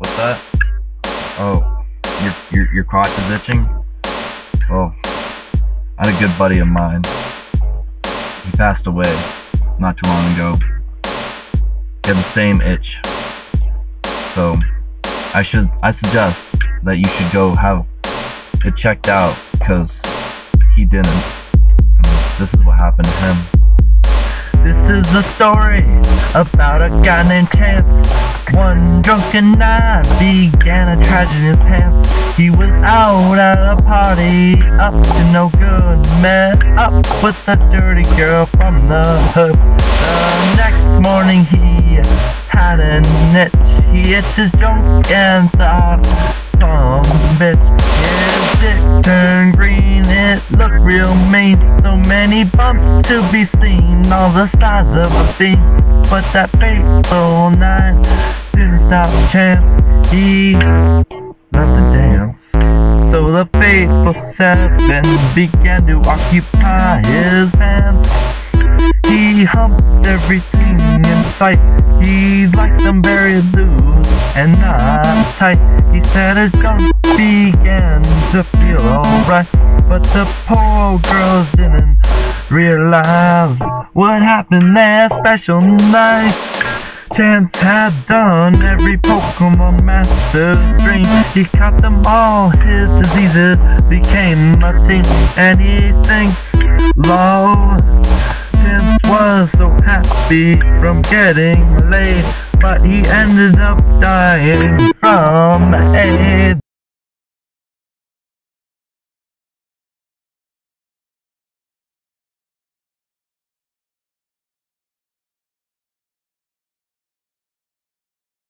What's that? Oh, your crotch is itching? Well, I had a good buddy of mine. He passed away not too long ago. He had the same itch. So, I suggest that you should go have it checked out, because he didn't. And this is what happened to him. This is a story about a guy named Chance. One drunken night began a tragedy in his pants. He was out at a party, up to no good. Met up with a dirty girl from the hood. The next morning he had an itch. He itched his junk and thought, some bitch. His dick turned green, it looked real mean. So many bumps to be seen, all the size of a fiend. But that fateful night didn't stop Chance. He left the dance. So the fateful seven began to occupy his hands. He humped everything in sight. He liked them very loose and not tight. He said his junk began to feel alright, but the poor girls didn't realize what happened that special night. Chance had done every Pokemon Master's dream. He caught them all, his diseases became a team. And he thinks, lol, Chance was so happy from getting laid, but he ended up dying from AIDS.